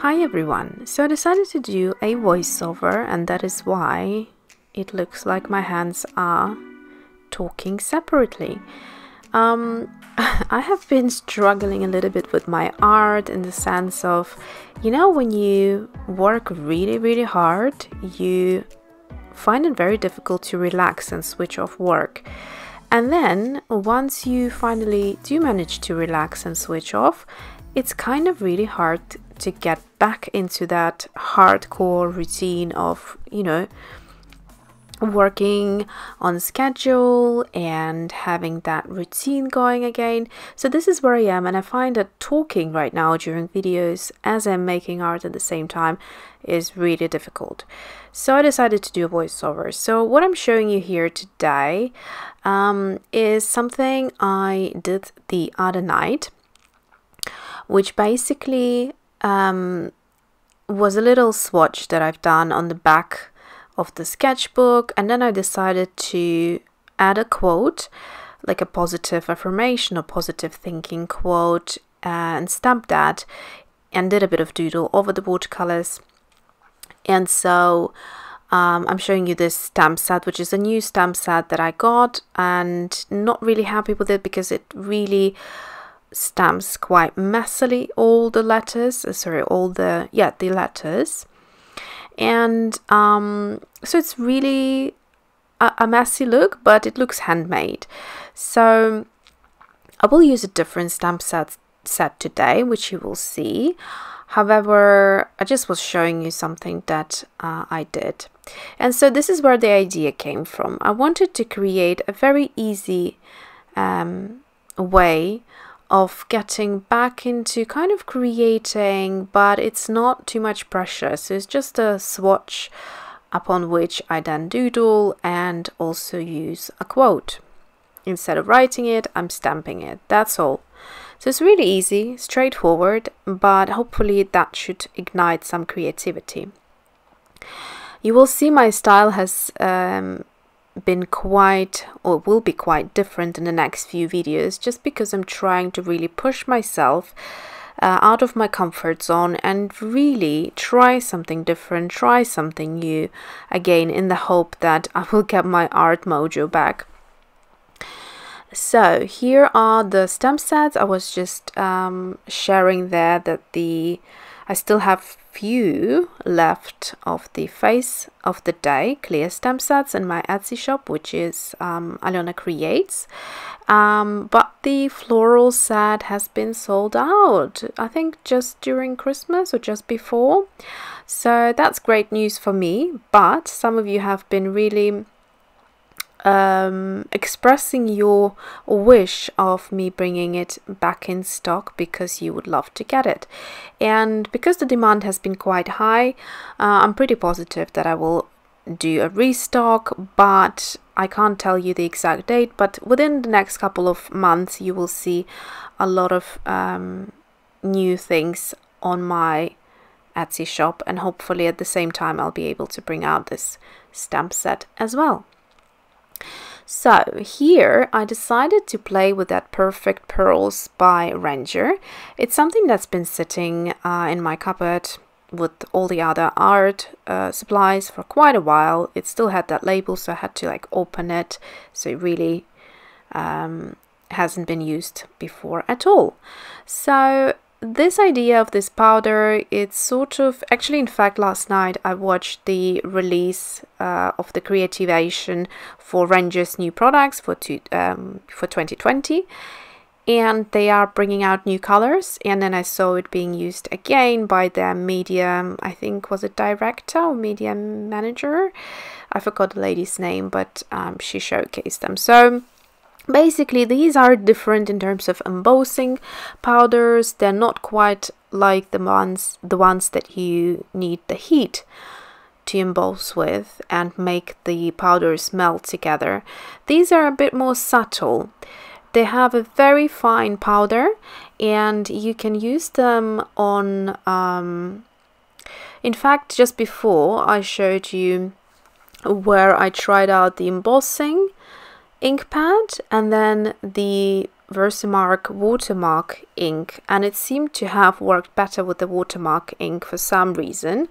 Hi everyone, so I decided to do a voiceover and that is why it looks like my hands are talking separately. I have been struggling a little bit with my art in the sense of, you know, when you work really hard, you find it very difficult to relax and switch off work. And then once you finally do manage to relax and switch off, it's kind of really hard to get back into that hardcore routine of, you know, working on schedule and having that routine going again. So this is where I am, and I find that talking right now during videos as I'm making art at the same time is really difficult. So I decided to do a voiceover. So what I'm showing you here today is something I did the other night, which basically was a little swatch that I've done on the back of the sketchbook, and then I decided to add a quote, like a positive affirmation or positive thinking quote, and stamped that and did a bit of doodle over the watercolors. And so I'm showing you this stamp set, which is a new stamp set that I got, and not really happy with it because it really stamps quite messily all the letters, the letters, and so it's really a messy look, but it looks handmade. So I will use a different stamp set today, which you will see. However, I just was showing you something that I did. And so this is where the idea came from. I wanted to create a very easy way of getting back into kind of creating, but it's not too much pressure. So it's just a swatch upon which I then doodle and also use a quote. Instead of writing it, I'm stamping it, that's all. So it's really easy, straightforward, but hopefully that should ignite some creativity. You will see my style has been quite, or will be quite different in the next few videos, just because I'm trying to really push myself out of my comfort zone and really try something different, try something new again, in the hope that I will get my art mojo back. So here are the stamp sets. I was just sharing there that I still have few left of the Face of the Day clear stamp sets in my Etsy shop, which is Alyona Creates, but the floral set has been sold out, I think just during Christmas or just before. So that's great news for me, but some of you have been really expressing your wish of me bringing it back in stock because you would love to get it, and because the demand has been quite high, I'm pretty positive that I will do a restock, but I can't tell you the exact date. But within the next couple of months you will see a lot of new things on my Etsy shop, and hopefully at the same time I'll be able to bring out this stamp set as well. So here I decided to play with that Perfect Pearls by Ranger. It's something that's been sitting in my cupboard with all the other art supplies for quite a while. It still had that label, so I had to like open it, so it really hasn't been used before at all. So this idea of this powder, it's sort of, actually in fact last night I watched the release of the creativation for Ranger's new products for 2020, and they are bringing out new colors, and then I saw it being used again by their media, I think was a director or media manager, I forgot the lady's name, but she showcased them. So basically these are different in terms of embossing powders. They're not quite like the ones that you need the heat to emboss with and make the powders melt together. These are a bit more subtle. They have a very fine powder, and you can use them on in fact just before I showed you where I tried out the embossing ink pad and then the VersaMark watermark ink, and it seemed to have worked better with the watermark ink for some reason,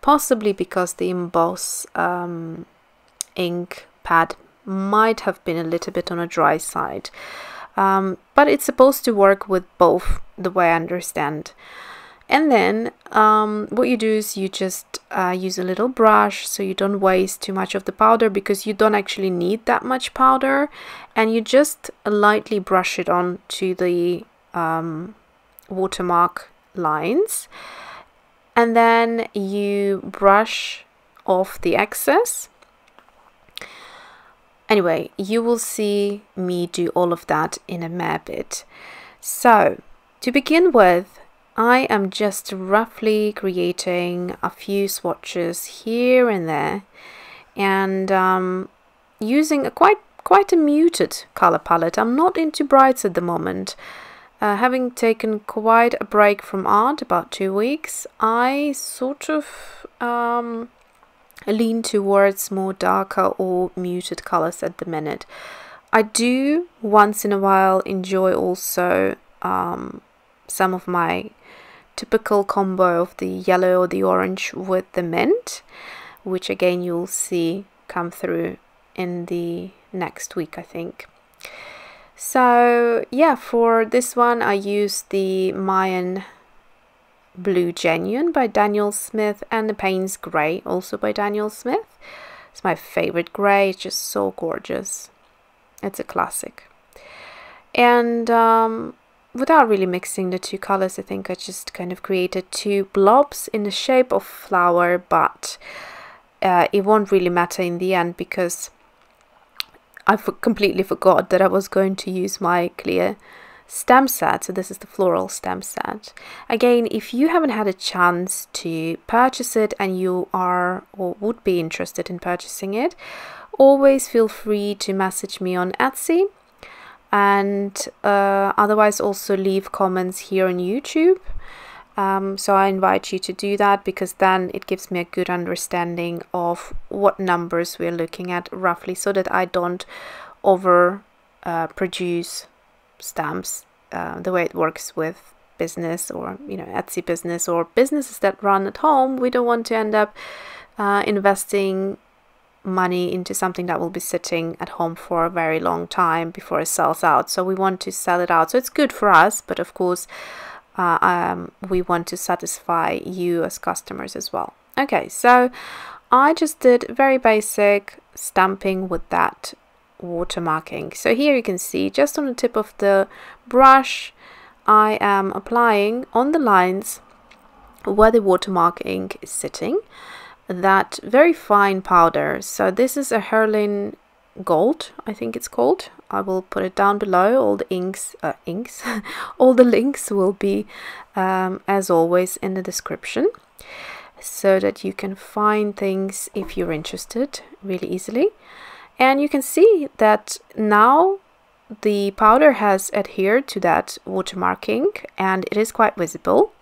possibly because the emboss ink pad might have been a little bit on a dry side, but it's supposed to work with both, the way I understand. And then what you do is you just use a little brush so you don't waste too much of the powder, because you don't actually need that much powder, and you just lightly brush it on to the watermark lines, and then you brush off the excess. Anyway, you will see me do all of that in a mere bit. So to begin with, I am just roughly creating a few swatches here and there, and using a quite a muted color palette. I'm not into brights at the moment. Having taken quite a break from art, about 2 weeks, I sort of lean towards more darker or muted colors at the minute. I do once in a while enjoy also some of my typical combo of the yellow or the orange with the mint, which again you'll see come through in the next week, I think. So yeah, for this one I used the Mayan Blue Genuine by Daniel Smith and the Payne's Gray, also by Daniel Smith. It's my favorite gray, it's just so gorgeous. It's a classic. And without really mixing the two colors, I think I just kind of created two blobs in the shape of flower, but it won't really matter in the end, because I completely forgot that I was going to use my clear stem set. So this is the floral stem set. Again, if you haven't had a chance to purchase it and you are or would be interested in purchasing it, always feel free to message me on Etsy. And otherwise also leave comments here on YouTube. So I invite you to do that, because then it gives me a good understanding of what numbers we're looking at roughly, so that I don't over produce stamps the way it works with business, or you know, Etsy business or businesses that run at home. We don't want to end up investing money into something that will be sitting at home for a very long time before it sells out. So we want to sell it out, so it's good for us, but of course we want to satisfy you as customers as well. Okay, so I just did very basic stamping with that watermarking. So here you can see, just on the tip of the brush, I am applying on the lines where the watermark ink is sitting that very fine powder. So this is a Heirloom Gold, I think it's called. I will put it down below. All the all the links will be as always in the description, so that you can find things if you're interested really easily. And you can see that now the powder has adhered to that watermarking, and it is quite visible,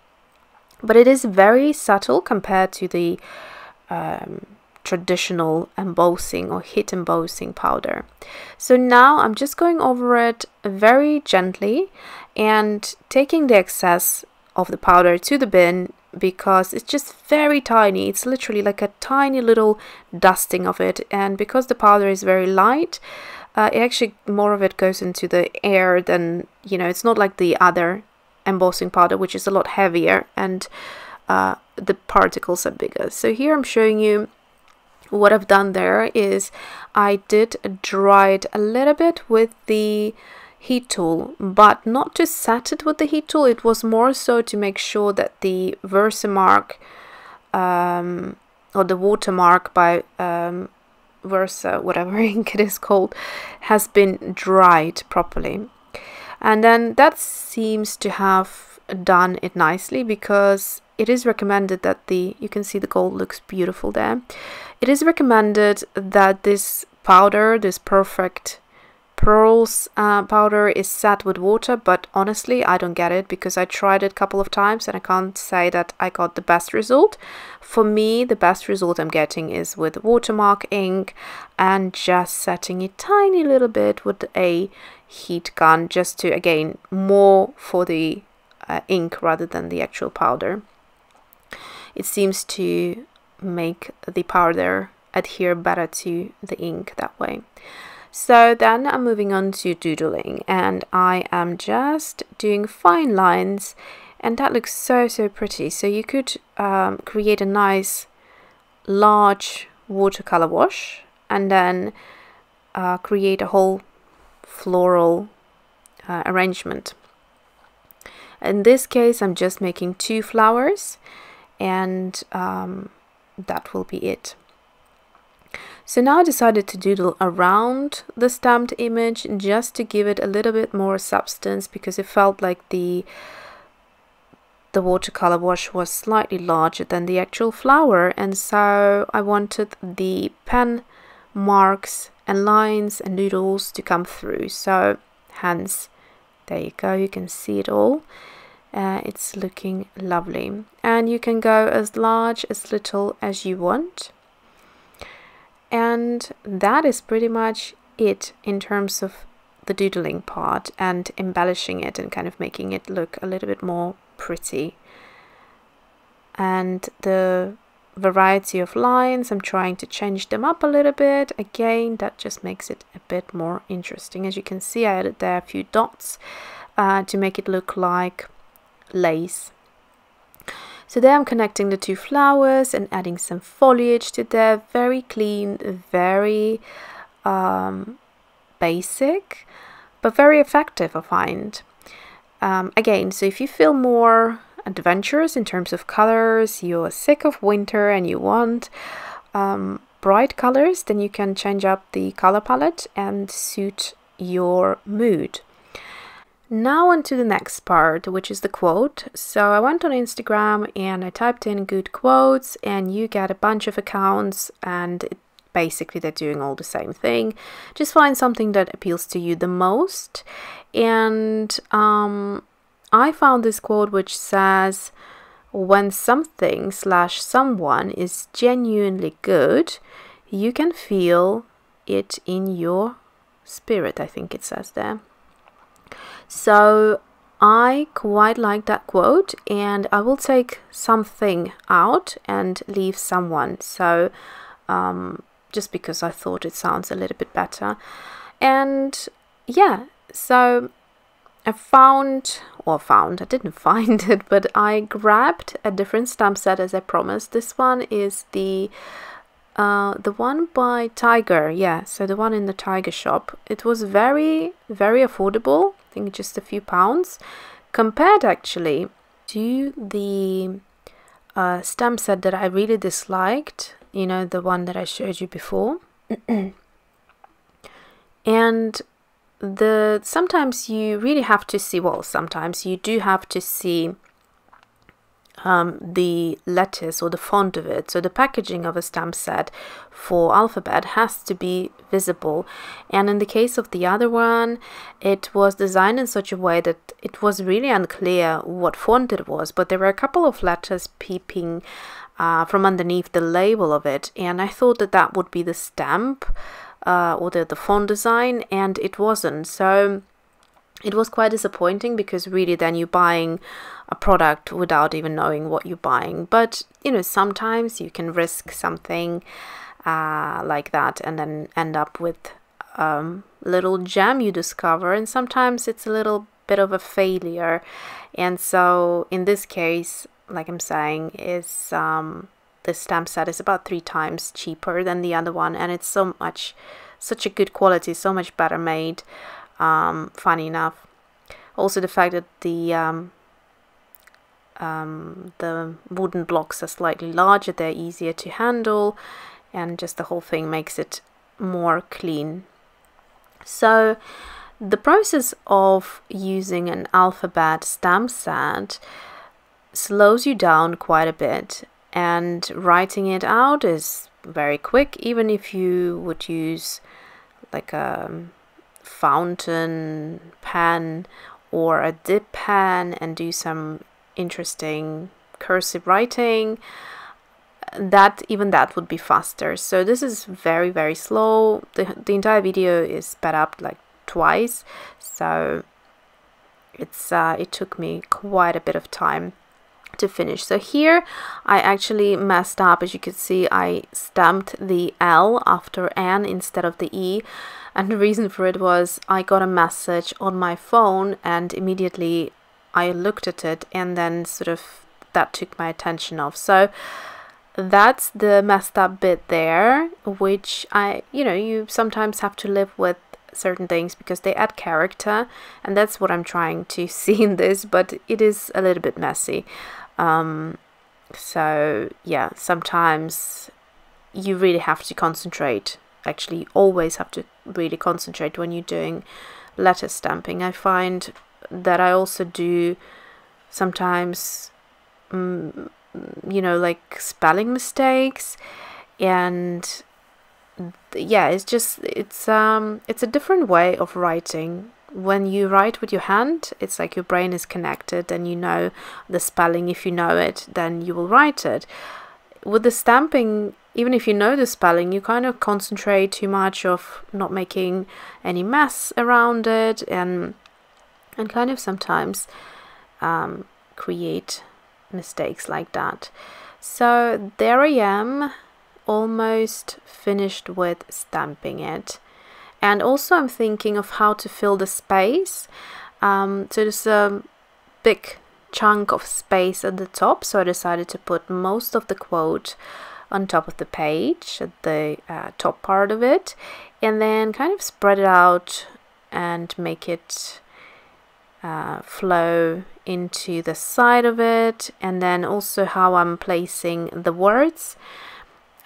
but it is very subtle compared to the traditional embossing or heat embossing powder. So now I'm just going over it very gently and taking the excess of the powder to the bin, because it's just very tiny. It's literally like a tiny little dusting of it, and because the powder is very light, it actually, more of it goes into the air than, you know, it's not like the other embossing powder, which is a lot heavier and the particles are bigger. So here I'm showing you what I've done. There is, I did dry it a little bit with the heat tool, but not to set it with the heat tool. It was more so to make sure that the VersaMark or the watermark by Versa, whatever ink it is called, has been dried properly. And then that seems to have done it nicely, because it is recommended that the, you can see the gold looks beautiful there. It is recommended that this powder, this Perfect Pearls powder, is set with water, but honestly I don't get it, because I tried it a couple of times and I can't say that I got the best result. For me, the best result I'm getting is with watermark ink, and just setting it tiny little bit with a heat gun, just to, again, more for the ink rather than the actual powder. It seems to make the powder adhere better to the ink that way. So then I'm moving on to doodling, and I am just doing fine lines, and that looks so, so pretty. So you could create a nice large watercolor wash and then create a whole floral arrangement. In this case, I'm just making two flowers, and that will be it. So now I decided to doodle around the stamped image just to give it a little bit more substance, because it felt like the watercolor wash was slightly larger than the actual flower, and so I wanted the pen marks and lines and doodles to come through. So hence, there you go, you can see it all. It's looking lovely, and you can go as large, as little as you want. And that is pretty much it in terms of the doodling part and embellishing it and kind of making it look a little bit more pretty. And the variety of lines, I'm trying to change them up a little bit. Again, that just makes it a bit more interesting. As you can see, I added there a few dots to make it look like lace. So there I'm connecting the two flowers and adding some foliage to there. Very clean, very basic, but very effective, I find. Again, so if you feel more adventurous in terms of colors, you're sick of winter and you want bright colors, then you can change up the color palette and suit your mood. Now on to the next part, which is the quote. So I went on Instagram and I typed in good quotes, and you get a bunch of accounts, and basically they're doing all the same thing. Just find something that appeals to you the most. And I found this quote which says, when something / someone is genuinely good, you can feel it in your spirit, I think it says there. So I quite like that quote, and I will take something out and leave someone. So just because I thought it sounds a little bit better. And yeah, so I found, or I didn't find it, but I grabbed a different stamp set as I promised. This one is the one by Tiger, yeah, so the one in the Tiger shop. It was very, very affordable, I think just a few pounds, compared actually to the stamp set that I really disliked, you know, the one that I showed you before. And sometimes you really have to see, well, sometimes you do have to see the letters or the font of it. So the packaging of a stamp set for Alphabet has to be visible. And in the case of the other one, it was designed in such a way that it was really unclear what font it was, but there were a couple of letters peeping from underneath the label of it. And I thought that that would be the stamp or the font design, and it wasn't. So it was quite disappointing, because really then you're buying a product without even knowing what you're buying. But you know, sometimes you can risk something like that and then end up with little gem you discover, and sometimes it's a little bit of a failure. And so in this case, like I'm saying, is this stamp set is about 3 times cheaper than the other one, and it's so much, such a good quality, so much better made. Funny enough, also the fact that the wooden blocks are slightly larger, they're easier to handle, and just the whole thing makes it more clean. So the process of using an Alphabet stamp set slows you down quite a bit, and writing it out is very quick, even if you would use like a fountain pen or a dip pen and do some interesting cursive writing. That, even that would be faster. So this is very, very slow. The entire video is sped up like twice, so it's it took me quite a bit of time to finish. So here I actually messed up. As you can see, I stamped the L after N instead of the E, and the reason for it was I got a message on my phone and immediately I looked at it, and then sort of that took my attention off. So that's the messed up bit there, which I, you know, you sometimes have to live with certain things because they add character, and that's what I'm trying to see in this, but it is a little bit messy. So yeah, sometimes you really have to concentrate. Actually, you always have to really concentrate when you're doing letter stamping. I find that I also do sometimes you know, like spelling mistakes, and yeah, it's just it's a different way of writing. When you write with your hand, it's like your brain is connected and you know the spelling. If you know it, then you will write it. With the stamping, even if you know the spelling, you kind of concentrate too much of not making any mess around it, and kind of sometimes create mistakes like that. So there I am, almost finished with stamping it, and also I'm thinking of how to fill the space. So there's a big chunk of space at the top, so I decided to put most of the quote on top of the page, at the top part of it, and then kind of spread it out and make it flow into the side of it, and then also how I'm placing the words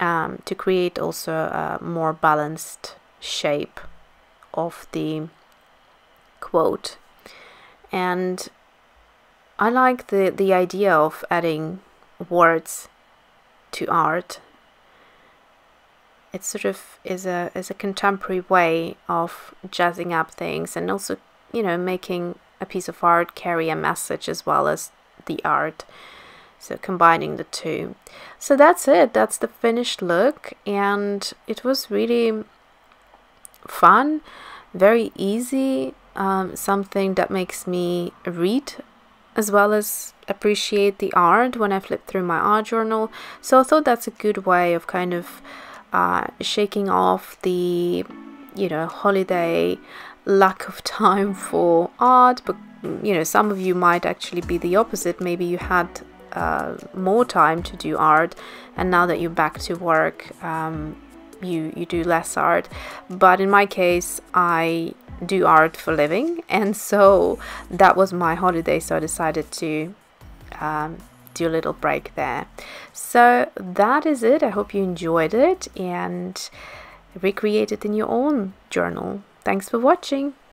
to create also a more balanced shape of the quote. And I like the idea of adding words to art. It sort of is a contemporary way of jazzing up things, and also, you know, making a piece of art carry a message as well as the art, so combining the two. So that's it, that's the finished look, and it was really fun, very easy, something that makes me read as well as appreciate the art when I flip through my art journal. So I thought that's a good way of kind of shaking off the, you know, holiday lack of time for art. But you know, some of you might actually be the opposite. Maybe you had more time to do art, and now that you're back to work, you do less art. But in my case, I do art for a living, and so that was my holiday, so I decided to do a little break there. So that is it. I hope you enjoyed it and recreate it in your own journal. Thanks for watching.